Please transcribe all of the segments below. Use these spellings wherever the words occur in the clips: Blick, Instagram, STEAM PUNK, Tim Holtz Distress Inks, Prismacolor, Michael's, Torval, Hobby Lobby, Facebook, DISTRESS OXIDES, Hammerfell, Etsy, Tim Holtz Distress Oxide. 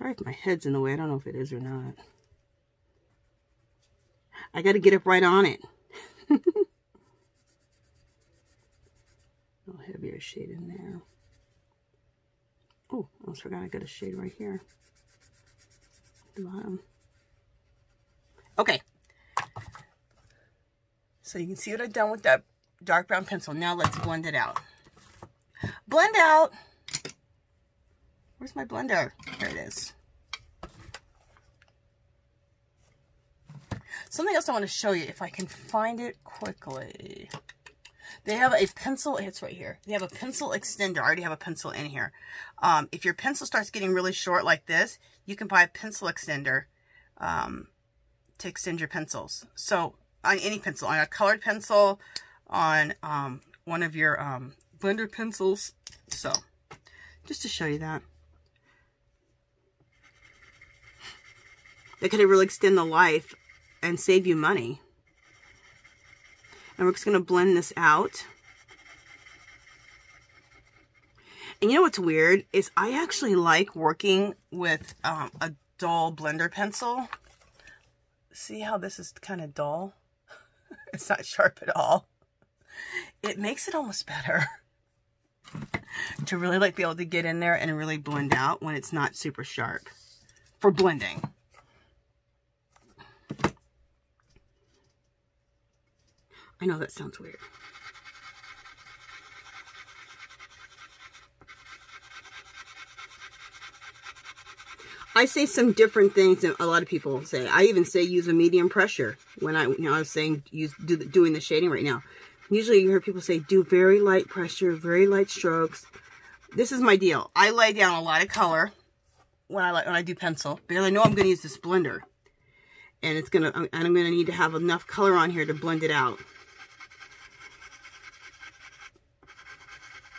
Sorry if my head's in the way. I don't know if it is or not. I got to get up right on it. A little heavier shade in there. Oh, I almost forgot I got a shade right here. The bottom. Okay. So you can see what I've done with that dark brown pencil. Now let's blend it out. Blend out. Where's my blender? There it is. Something else I want to show you, if I can find it quickly. They have a pencil, it's right here. They have a pencil extender. I already have a pencil in here. If your pencil starts getting really short like this, you can buy a pencil extender to extend your pencils. So on any pencil, on a colored pencil, on one of your blender pencils. So just to show you that. They could really extend the life and save you money. And we're just going to blend this out. And you know what's weird is I actually like working with a dull blender pencil. See how this is kind of dull? It's not sharp at all. It makes it almost better to really like be able to get in there and really blend out when it's not super sharp for blending. I know that sounds weird. I say some different things than a lot of people say. I even say use a medium pressure when I was saying doing the shading right now. Usually you hear people say do very light pressure, very light strokes. This is my deal. I lay down a lot of color when I do pencil because I know I'm going to use this blender, and I'm going to need to have enough color on here to blend it out.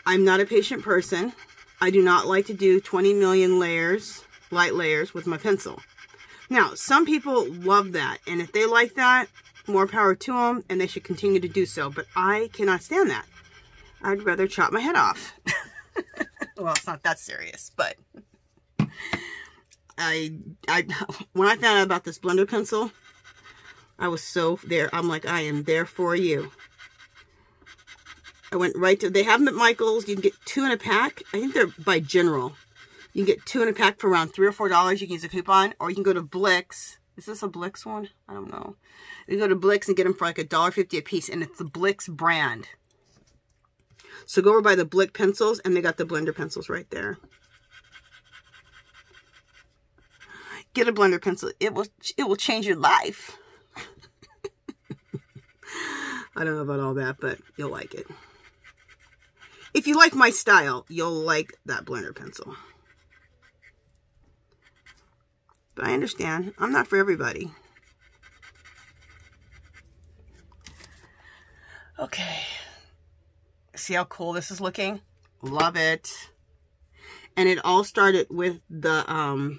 I'm not a patient person. I do not like to do 20 million layers, light layers, with my pencil. Now, some people love that, and if they like that, more power to them, and they should continue to do so, but I cannot stand that. I'd rather chop my head off. Well, it's not that serious, but when I found out about this blender pencil, I was so there. I'm like, I am there for you. I went right to, they have them at Michael's. You can get 2 in a pack. I think they're by General. You can get 2 in a pack for around $3 or $4. You can use a coupon, or you can go to Blick's. Is this a Blick's one? I don't know. You go to Blick's and get them for like $1.50 a piece, and it's the Blick's brand. So go over by the Blick pencils, and they got the blender pencils right there. Get a blender pencil. It will change your life. I don't know about all that, but you'll like it. If you like my style, you'll like that blender pencil. But I understand, I'm not for everybody. Okay. See how cool this is looking? Love it. And it all started with the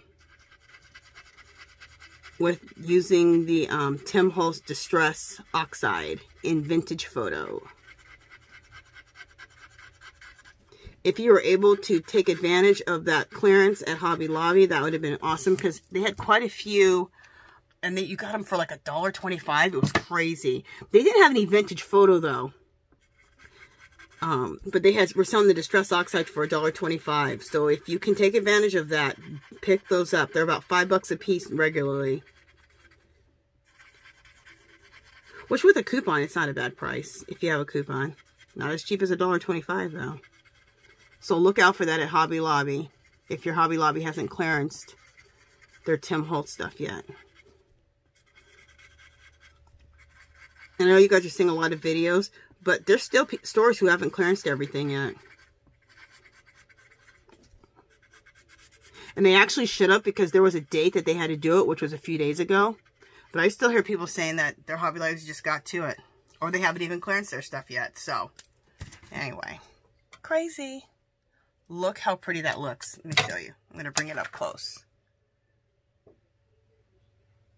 using the Tim Holtz Distress Oxide in Vintage Photo. If you were able to take advantage of that clearance at Hobby Lobby, that would have been awesome, because they had quite a few, and you got them for like $1.25. It was crazy. They didn't have any Vintage Photo, though. But they were selling the Distress Oxide for $1.25. So if you can take advantage of that, pick those up. They're about $5 a piece regularly. Which with a coupon, it's not a bad price if you have a coupon. Not as cheap as $1.25 though. So look out for that at Hobby Lobby if your Hobby Lobby hasn't clearanced their Tim Holtz stuff yet. I know you guys are seeing a lot of videos, but there's still stores who haven't clearanced everything yet. And they actually should have, because there was a date that they had to do it, which was a few days ago. But I still hear people saying that their Hobby Lobbies just got to it, or they haven't even clearanced their stuff yet. So anyway, crazy. Look how pretty that looks. Let me show you. I'm going to bring it up close.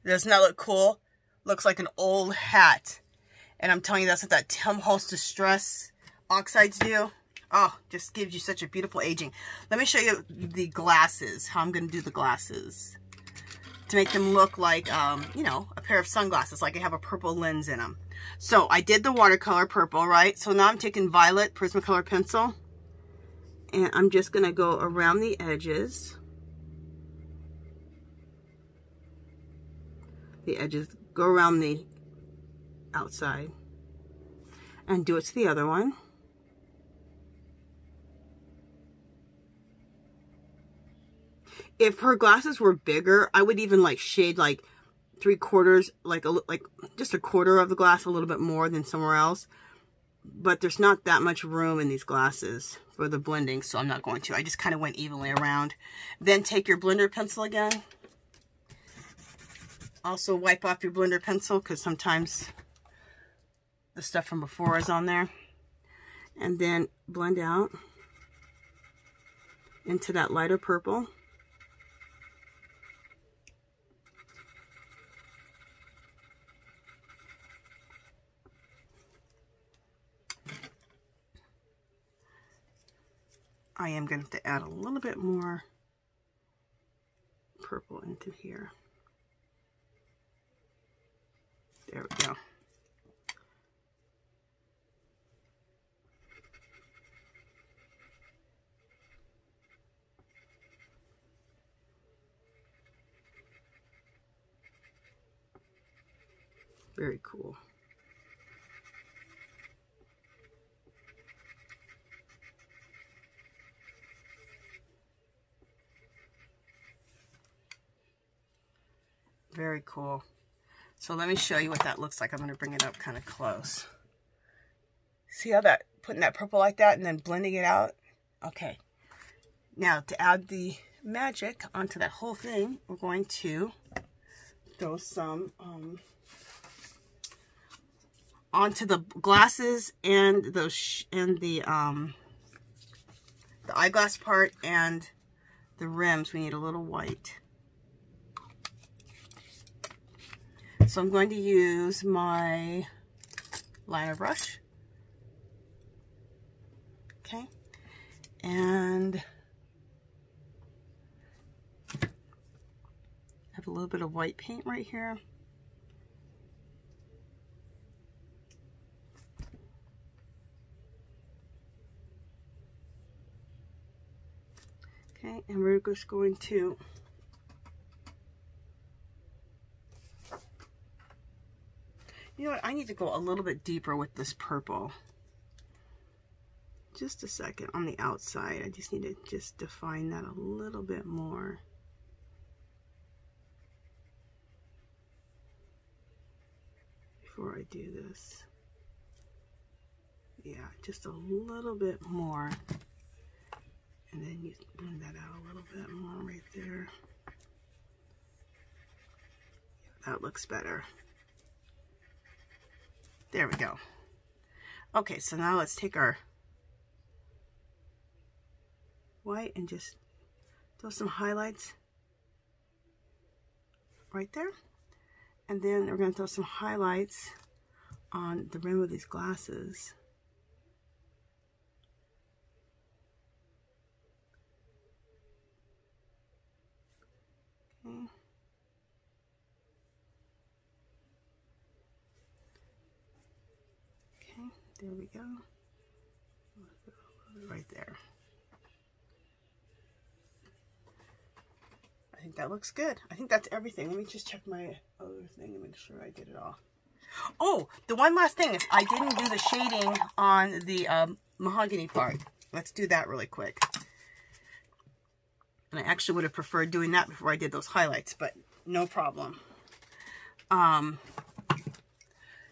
Doesn't that look cool? Looks like an old hat. And I'm telling you, that's what that Tim Holtz Distress Oxides do. Oh, just gives you such a beautiful aging. Let me show you the glasses, how I'm going to do the glasses to make them look like, you know, a pair of sunglasses, like they have a purple lens in them. So I did the watercolor purple, right? So now I'm taking violet Prismacolor pencil, and I'm just going to go around the edges. Go around the outside and do it to the other one. If her glasses were bigger, I would even like shade like 3/4, like just a quarter of the glass, a little bit more than somewhere else. But there's not that much room in these glasses for the blending, so I'm not going to. I just kind of went evenly around. Then take your blender pencil again. Also wipe off your blender pencil because sometimes the stuff from before is on there. And then blend out into that lighter purple. I am going to have to add a little bit more purple into here. There we go. Very cool. Very cool. So let me show you what that looks like. I'm going to bring it up kind of close. See how that, putting that purple like that and then blending it out? Okay. Now to add the magic onto that whole thing, we're going to throw some onto the glasses and the eyeglass part and the rims. We need a little white. So I'm going to use my liner brush, okay, and have a little bit of white paint right here. Okay, and we're just going to you know what? I need to go a little bit deeper with this purple. Just a second on the outside. I just need to just define that a little bit more. Before I do this. Yeah, just a little bit more. And then you blend that out a little bit more right there. That looks better. There we go. Okay, so now let's take our white and just throw some highlights right there. And then we're going to throw some highlights on the rim of these glasses. Okay. There we go, right there. I think that looks good. I think that's everything. Let me just check my other thing and make sure I did it all. Oh, the one last thing is I didn't do the shading on the mahogany part. Let's do that really quick. And I actually would have preferred doing that before I did those highlights, but no problem.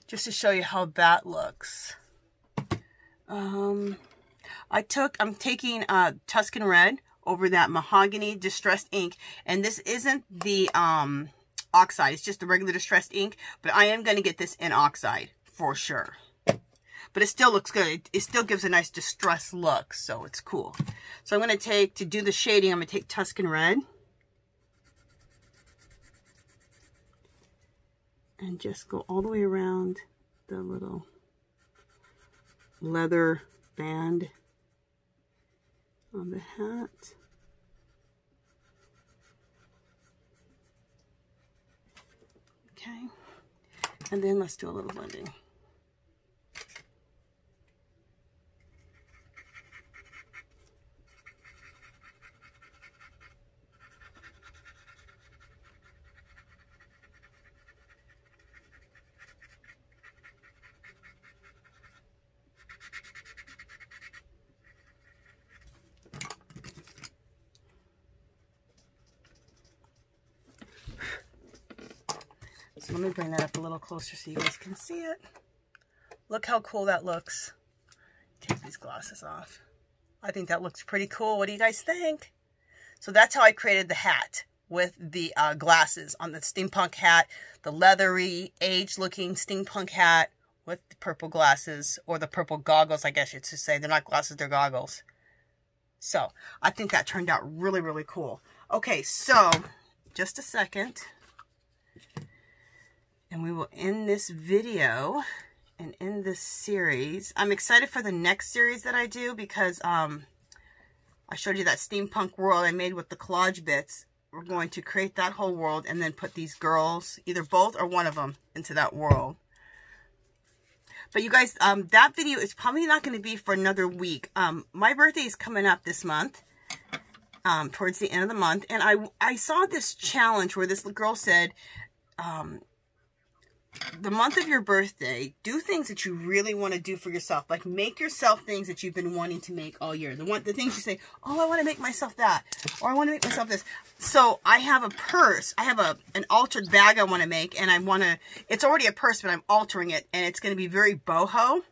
Just to show you how that looks. I'm taking Tuscan Red over that Mahogany Distressed Ink. And this isn't the oxide. It's just the regular Distressed Ink. But I am going to get this in oxide for sure. But it still looks good. It still gives a nice distressed look. So it's cool. So I'm going to take, to do the shading, I'm going to take Tuscan Red. And just go all the way around the little leather band on the hat. Okay, and then let's do a little blending. Let me bring that up a little closer so you guys can see it. Look how cool that looks. Take these glosses off. I think that looks pretty cool. What do you guys think? So that's how I created the hat with the glasses on the steampunk hat, the leathery, aged-looking steampunk hat with the purple glasses, or the purple goggles, I guess you should say. They're not glasses, they're goggles. So I think that turned out really, really cool. Okay, so just a second. And we will end this video and end this series. I'm excited for the next series that I do because I showed you that steampunk world I made with the collage bits. We're going to create that whole world and then put these girls, either both or one of them, into that world. But you guys, that video is probably not going to be for another week. My birthday is coming up this month, towards the end of the month. And I saw this challenge where this girl said... the month of your birthday, do things that you really want to do for yourself. Like, make yourself things that you've been wanting to make all year. The things you say, oh, I want to make myself that. Or I want to make myself this. So, I have a purse. I have an altered bag I want to make. And I want to, it's already a purse, but I'm altering it. And it's going to be very boho.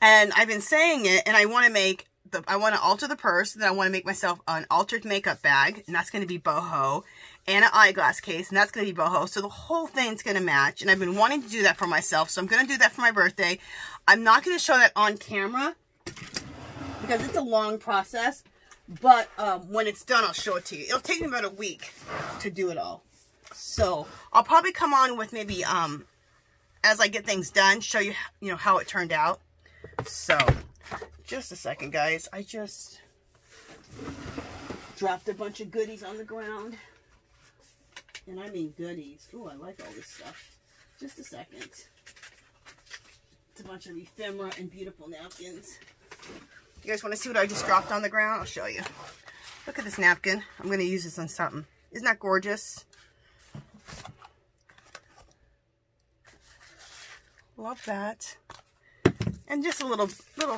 And I've been saying it, and I want to make, I want to alter the purse. And then I want to make myself an altered makeup bag. And that's going to be boho. And an eyeglass case, and that's going to be boho. So the whole thing's going to match, and I've been wanting to do that for myself, so I'm going to do that for my birthday. I'm not going to show that on camera because it's a long process, but when it's done, I'll show it to you. It'll take me about a week to do it all. So I'll probably come on with maybe, as I get things done, show you, how it turned out. So just a second, guys. I just dropped a bunch of goodies on the ground. And I mean goodies. Ooh, I like all this stuff. Just a second. It's a bunch of ephemera and beautiful napkins. You guys want to see what I just dropped on the ground? I'll show you. Look at this napkin. I'm going to use this on something. Isn't that gorgeous? Love that. And just a little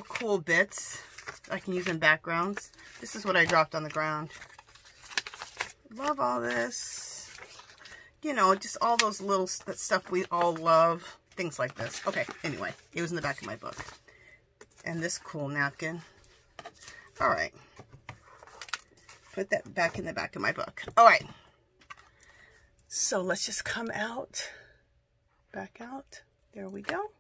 cool bits I can use in backgrounds. This is what I dropped on the ground. Love all this. You know, just all those little stuff we all love. Things like this. Okay, anyway. It was in the back of my book. And this cool napkin. Alright. Put that back in the back of my book. Alright. So, let's just come out. Back out. There we go.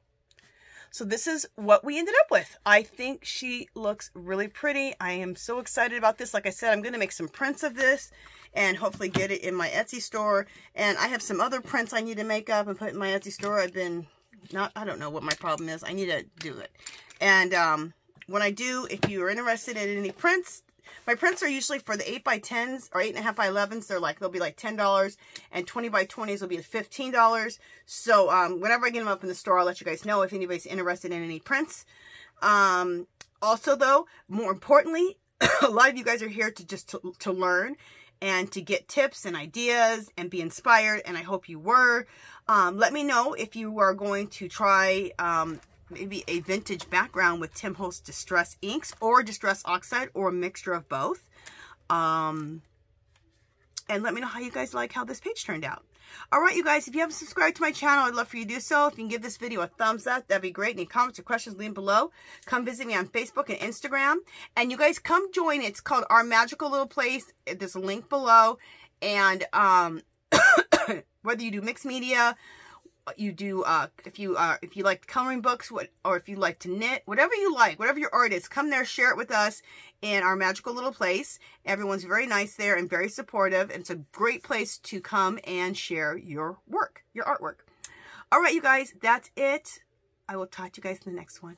So, this is what we ended up with. I think she looks really pretty. I am so excited about this. Like I said, I'm going to make some prints of this. And hopefully get it in my Etsy store. And I have some other prints I need to make up and put in my Etsy store. I've been not, I don't know what my problem is. I need to do it. And when I do, if you are interested in any prints, my prints are usually for the 8x10s or 8.5x11s. They'll be like $10, and 20x20s will be $15. So whenever I get them up in the store, I'll let you guys know if anybody's interested in any prints. Also though, more importantly, a lot of you guys are here to just to learn. And to get tips and ideas and be inspired, and I hope you were. Let me know if you are going to try maybe a vintage background with Tim Holtz Distress Inks or Distress Oxide or a mixture of both. And let me know how you guys like how this page turned out. Alright, you guys, if you haven't subscribed to my channel, I'd love for you to do so. If you can give this video a thumbs up, that'd be great. Any comments or questions, leave them below. Come visit me on Facebook and Instagram. And you guys, come join. It's called Our Magical Little Place. There's a link below. And whether you do mixed media, you do, if you like coloring books, or if you like to knit, whatever you like, whatever your art is, come there, share it with us in Our Magical Little Place. Everyone's very nice there and very supportive, and it's a great place to come and share your work, your artwork. All right, you guys, that's it. I will talk to you guys in the next one.